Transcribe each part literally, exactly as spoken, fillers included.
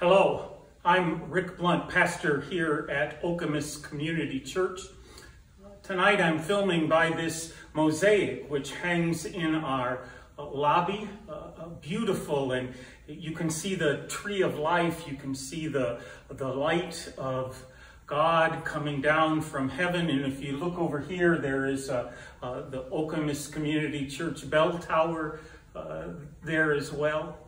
Hello, I'm Rick Blunt, pastor here at Okemos Community Church. Tonight I'm filming by this mosaic which hangs in our lobby, uh, beautiful, and you can see the tree of life, you can see the, the light of God coming down from heaven. And if you look over here, there is uh, uh, the Okemos Community Church bell tower uh, there as well.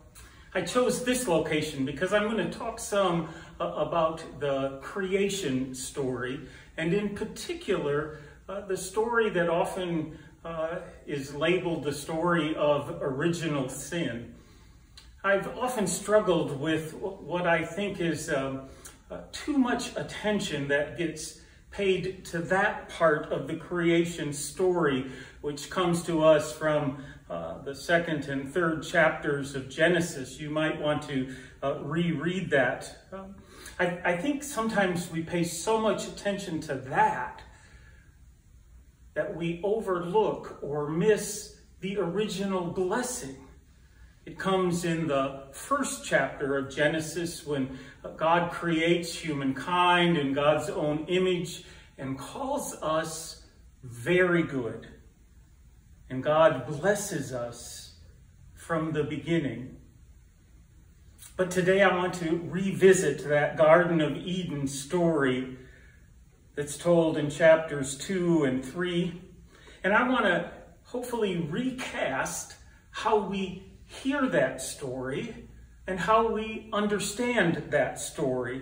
I chose this location because I'm going to talk some uh, about the creation story, and in particular, uh, the story that often uh, is labeled the story of original sin. I've often struggled with what I think is um, Uh, too much attention that gets paid to that part of the creation story, which comes to us from uh, the second and third chapters of Genesis. You might want to uh, reread that. Um, I, I think sometimes we pay so much attention to that that we overlook or miss the original blessing. It comes in the first chapter of Genesis when God creates humankind in God's own image and calls us very good. And God blesses us from the beginning. But today I want to revisit that Garden of Eden story that's told in chapters two and three. And I want to hopefully recast how we hear that story and how we understand that story.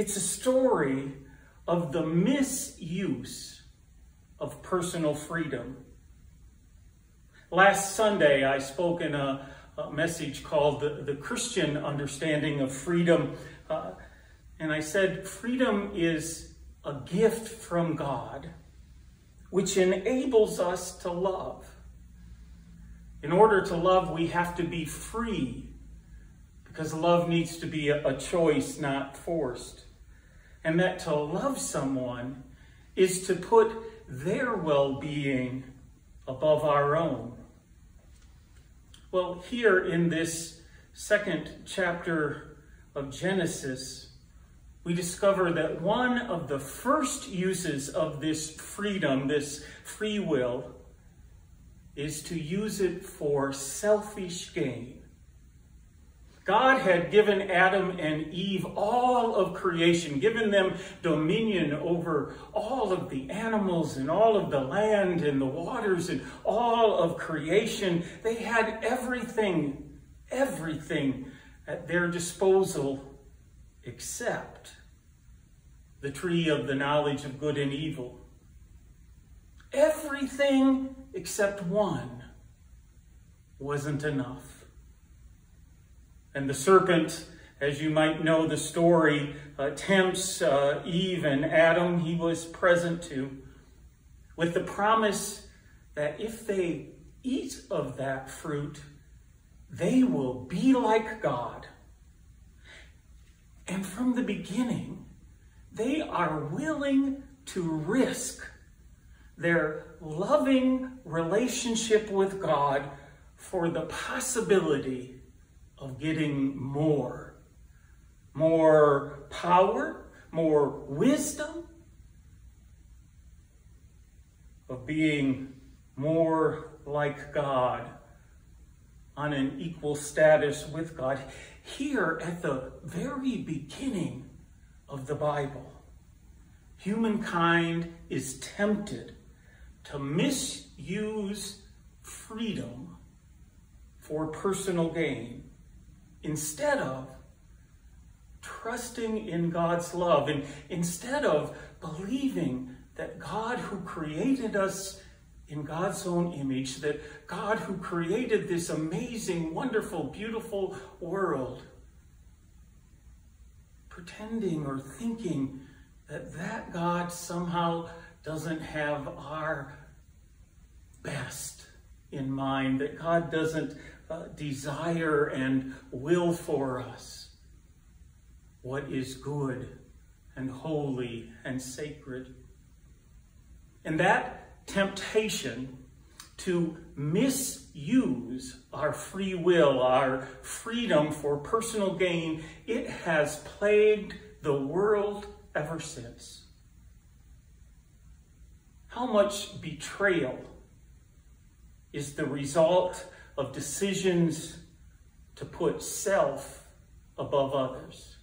It's a story of the misuse of personal freedom. Last Sunday, I spoke in a, a message called the, the Christian Understanding of Freedom, uh, and I said freedom is a gift from God which enables us to love. In order to love, we have to be free, because love needs to be a, a choice, not forced. And that to love someone is to put their well-being above our own. Well, here in this second chapter of Genesis, we discover that one of the first uses of this freedom, this free will, is to use it for selfish gain. God had given Adam and Eve all of creation, given them dominion over all of the animals and all of the land and the waters and all of creation. They had everything, everything at their disposal except the tree of the knowledge of good and evil. Everything except one wasn't enough. And the serpent, as you might know the story, uh, tempts uh, Eve and Adam, he was present to, with the promise that if they eat of that fruit, they will be like God. And from the beginning, they are willing to risk their loving relationship with God for the possibility of getting more. More power, more wisdom, of being more like God, on an equal status with God, here at the very beginning of the Bible. Humankind is tempted to misuse freedom for personal gain instead of trusting in God's love, and instead of believing that God who created us in God's own image, that God who created this amazing, wonderful, beautiful world, pretending or thinking that that God somehow doesn't have our best in mind, that God doesn't uh, desire and will for us what is good and holy and sacred. And that temptation to misuse our free will, our freedom for personal gain, it has plagued the world ever since. How much betrayal is the result of decisions to put self above others?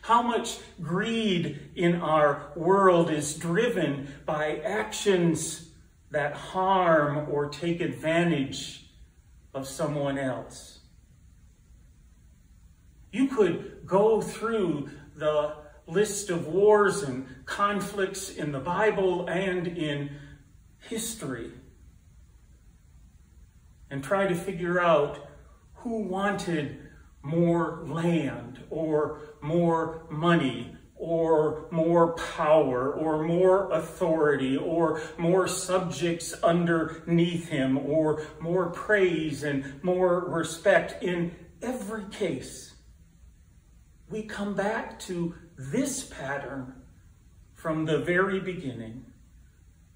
How much greed in our world is driven by actions that harm or take advantage of someone else? You could go through the list of wars and conflicts in the Bible and in history and try to figure out who wanted more land or more money or more power or more authority or more subjects underneath him or more praise and more respect. In every case, we come back to this pattern from the very beginning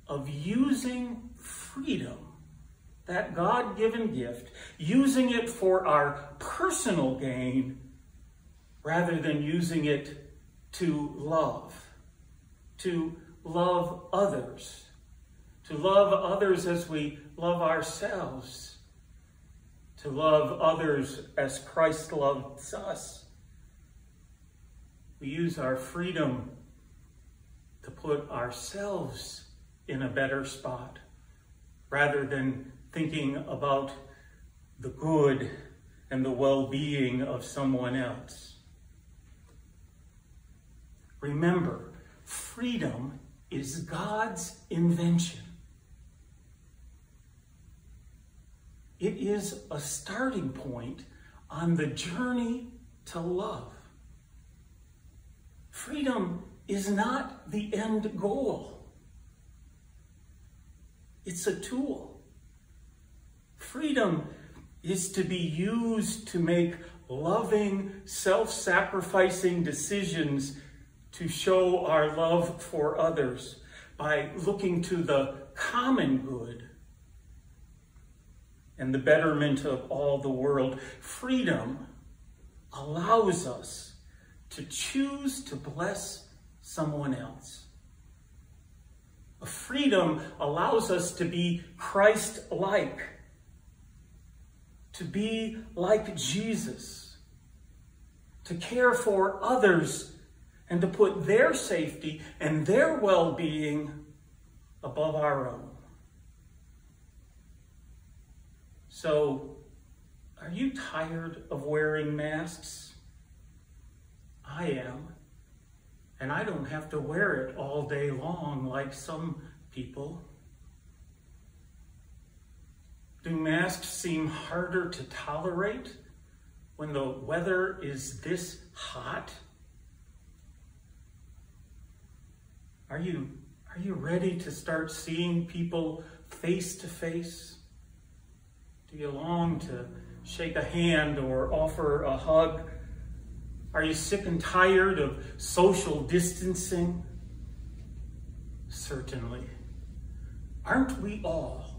of using freedom, that God-given gift, using it for our personal gain rather than using it to love, to love others, to love others as we love ourselves, to love others as Christ loves us. We use our freedom to put ourselves in a better spot rather than thinking about the good and the well-being of someone else. Remember, freedom is God's invention. It is a starting point on the journey to love. Freedom is not the end goal. It's a tool. Freedom is to be used to make loving, self-sacrificing decisions to show our love for others by looking to the common good and the betterment of all the world. Freedom allows us to choose to bless someone else. Freedom allows us to be Christ-like, to be like Jesus, to care for others and to put their safety and their well-being above our own. So, are you tired of wearing masks? I am. And I don't have to wear it all day long like some people. Do masks seem harder to tolerate when the weather is this hot? Are you, are you ready to start seeing people face to face? Do you long to shake a hand or offer a hug? Are you sick and tired of social distancing? Certainly. Aren't we all?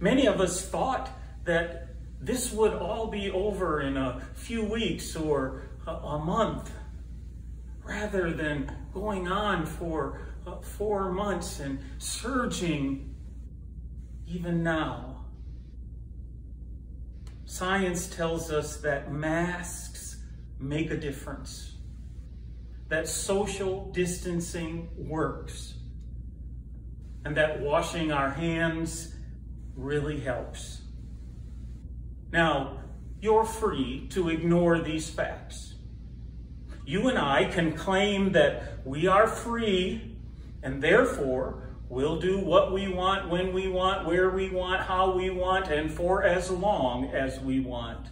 Many of us thought that this would all be over in a few weeks or a, a month, rather than going on for uh, four months and surging even now. Science tells us that masks make a difference, that social distancing works, and that washing our hands really helps. Now, you're free to ignore these facts. You and I can claim that we are free and therefore we'll do what we want, when we want, where we want, how we want, and for as long as we want.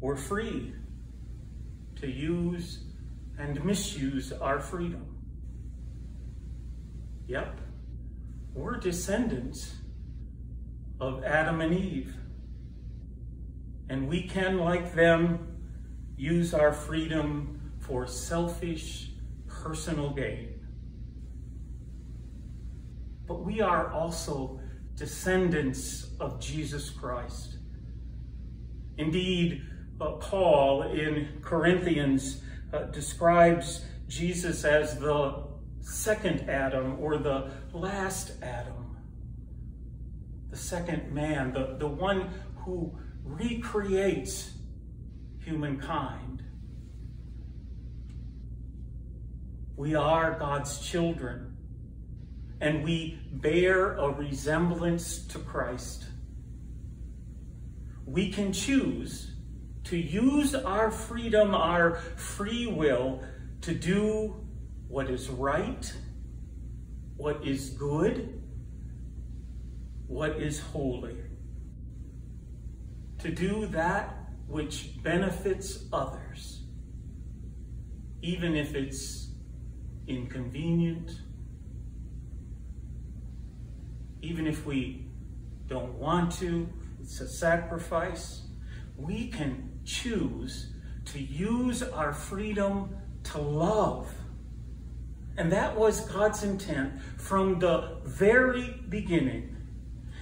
We're free to use and misuse our freedom. Yep, we're descendants of Adam and Eve, and we can, like them, use our freedom for selfish personal gain. but we are also descendants of Jesus Christ. Indeed, uh, Paul in Corinthians uh, describes Jesus as the second Adam, or the last Adam, the second man, the, the one who recreates humankind. We are God's children, and we bear a resemblance to Christ. We can choose to use our freedom, our free will, to do what is right, what is good, what is holy, to do that which benefits others, even if it's inconvenient, even if we don't want to, it's a sacrifice. We can choose to use our freedom to love. And that was God's intent from the very beginning.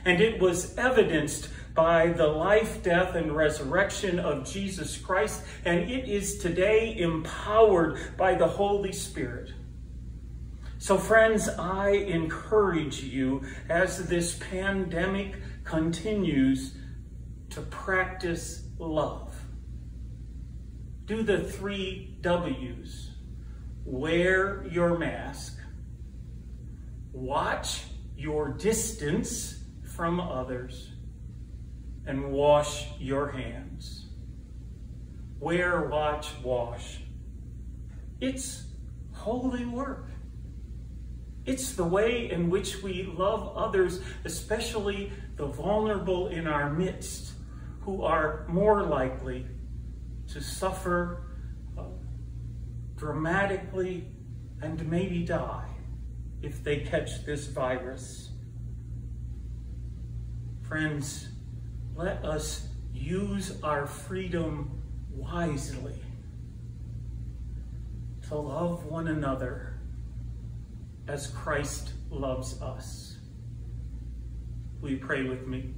And it was evidenced by the life, death, and resurrection of Jesus Christ, and it is today empowered by the Holy Spirit. So friends, I encourage you, as this pandemic continues, to practice love. Do the three W's. Wear your mask. Watch your distance from others. And wash your hands. Wear, watch, wash. It's holy work. It's the way in which we love others, especially the vulnerable in our midst, who are more likely to suffer dramatically and maybe die if they catch this virus. Friends, let us use our freedom wisely to love one another as Christ loves us. Will you pray with me?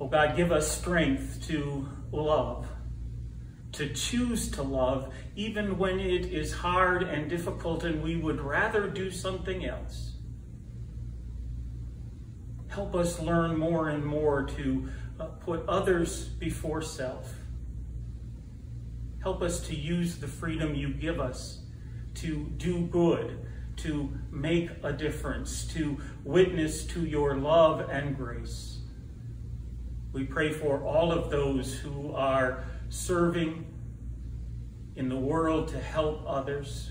Oh God, give us strength to love, to choose to love, even when it is hard and difficult and we would rather do something else. Help us learn more and more to uh, put others before self. Help us to use the freedom you give us to do good, to make a difference, to witness to your love and grace. We pray for all of those who are serving in the world to help others,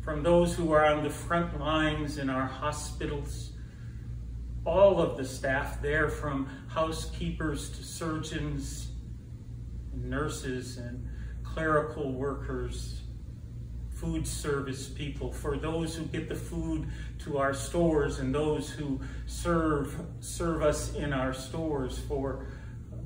from those who are on the front lines in our hospitals, all of the staff there, from housekeepers to surgeons, nurses and clerical workers, food service people, for those who get the food to our stores and those who serve, serve us in our stores, for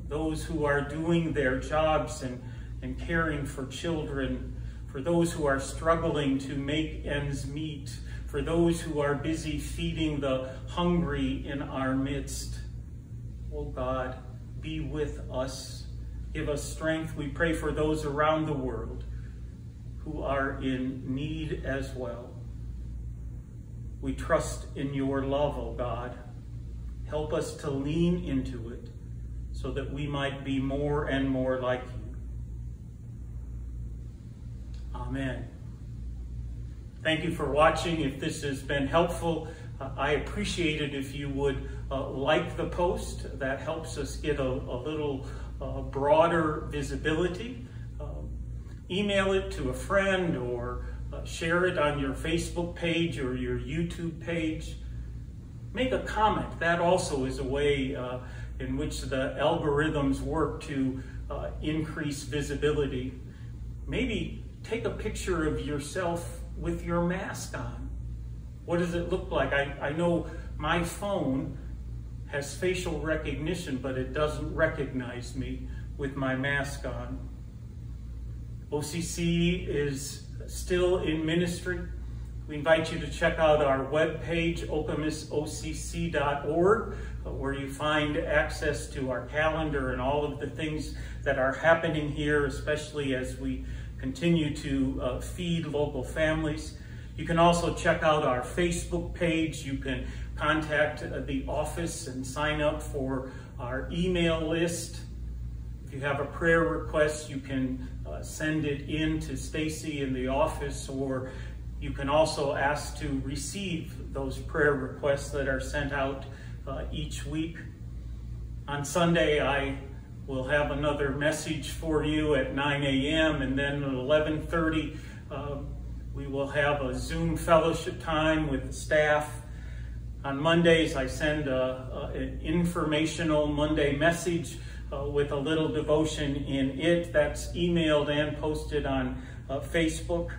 those who are doing their jobs and, and caring for children, for those who are struggling to make ends meet, for those who are busy feeding the hungry in our midst. Oh God, be with us. Give us strength. We pray for those around the world who are in need as well. We trust in your love, O God. Help us to lean into it so that we might be more and more like you. Amen. Thank you for watching. If this has been helpful, uh, I appreciate it if you would uh, like the post. That helps us get a, a little uh, broader visibility. Uh, email it to a friend, or uh, share it on your Facebook page or your YouTube page. Make a comment. That also is a way uh, in which the algorithms work to uh, increase visibility. Maybe take a picture of yourself with your mask on. What does it look like? I, I know my phone has facial recognition, but it doesn't recognize me with my mask on. O C C is still in ministry. We invite you to check out our webpage, occmus o c c dot org, where you find access to our calendar and all of the things that are happening here, especially as we continue to uh, feed local families. You can also check out our Facebook page. You can contact uh, the office and sign up for our email list. If you have a prayer request, you can uh, send it in to Stacy in the office, or you can also ask to receive those prayer requests that are sent out uh, each week. On Sunday, I will have another message for you at nine a m and then at eleven thirty, uh, we will have a Zoom fellowship time with the staff. On Mondays, I send a, a, an informational Monday message uh, with a little devotion in it that's emailed and posted on uh, Facebook.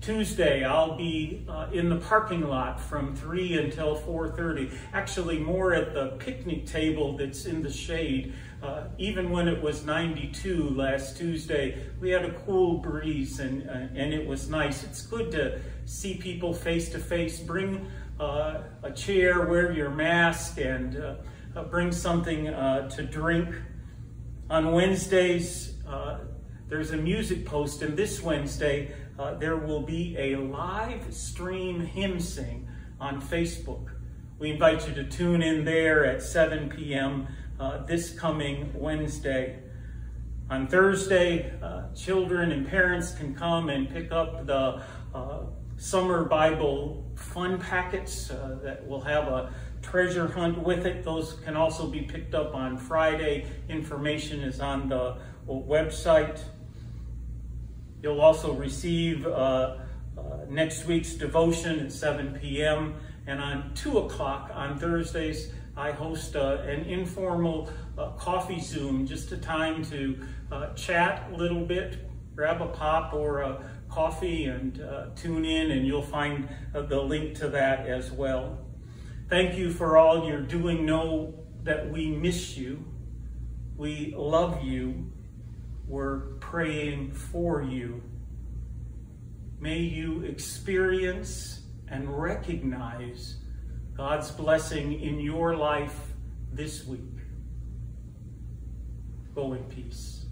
Tuesday, I'll be uh, in the parking lot from three until four thirty, actually more at the picnic table that's in the shade. Uh, even when it was ninety-two last Tuesday, we had a cool breeze and, uh, and it was nice. It's good to see people face to face. Bring uh, a chair, wear your mask, and uh, uh, bring something uh, to drink. On Wednesdays, uh, there's a music post, and this Wednesday, Uh, there will be a live stream hymn sing on Facebook. We invite you to tune in there at seven p m Uh, this coming Wednesday. On Thursday, uh, children and parents can come and pick up the uh, Summer Bible Fun Packets uh, that will have a treasure hunt with it. Those can also be picked up on Friday. Information is on the website. You'll also receive uh, uh, next week's devotion at seven p m And on two o'clock on Thursdays, I host uh, an informal uh, coffee Zoom, just a time to uh, chat a little bit, grab a pop or a coffee, and uh, tune in, and you'll find uh, the link to that as well. Thank you for all you're doing. Know that we miss you. We love you. We're praying for you. May you experience and recognize God's blessing in your life this week. Go in peace.